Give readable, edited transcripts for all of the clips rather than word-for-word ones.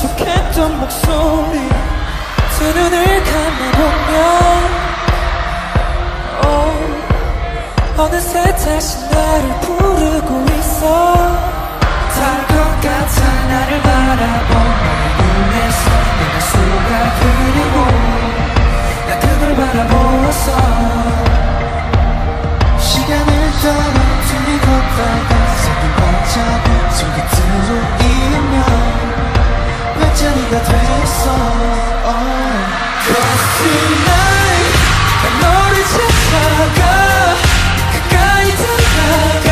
익숙했던 목소리 두 눈을 감아보면 어느새 다시 나를 부르고 있어. 다른 것 같아 나를 바라보며 눈에서 내가 수가 흐르고 나 그걸 바라보았어. 시간을 따라 뒤 걷다가 새벽 반짝이 손끝으로 이으면 왼자리가 됐어. Cause tonight 난 너를 찾아가 가까이 다가가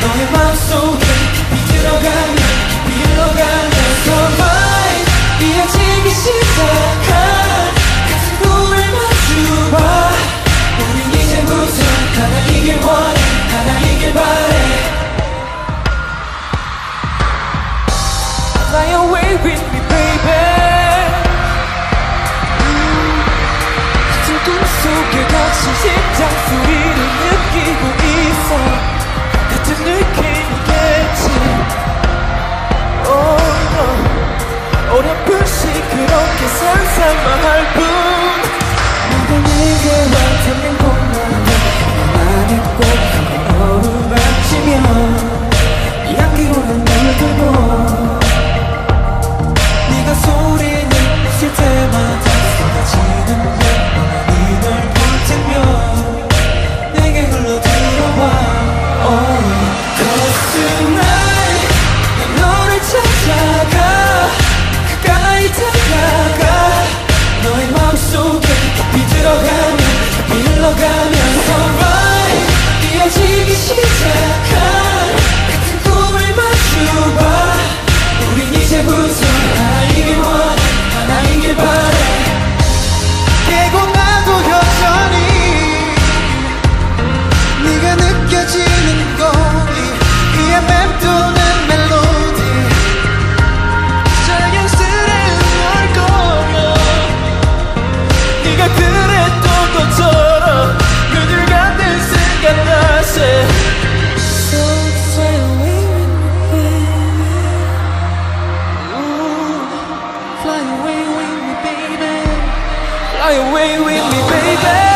너의 맘속에 깊이 들어가네 깊이 흘러가네 서마인 이어지기 시작한 같은 꿈을 마주봐. 우린 이제부터 하나이길 원해 하나이길 바래. Fly away with me baby. 같은 꿈속에 갇힌 심장 소리를 느끼고 있어. 같은 느낌이겠지. Oh no. 어렴풋이 그렇게 상상만 할 뿐 너가 내게 와 닿는 곳마다 나만의 꽃 한 번 어루만지면 이 향기로 난 물들고 네가 소리는 웃을 때마다 쏟아지는 내 맘이 널 붙들면 내게 흘러들어와. Cause tonight 난 너를 찾아가 가까이 다가가 너의 마음속에 깊이 들어가면 깊이 흘러가면 alright 이어지기 시작한 같은 꿈을 마주봐. 우린 이제부터 하나이길 원해 하나이길 바래. 깨고 나도 여전히 네가 느껴지는 거리 그의 맴도는 멜로디 자연스레 흥얼거려. 네가 그랬던 것처럼 그들 같은 순간 다시 Fly away with me, baby.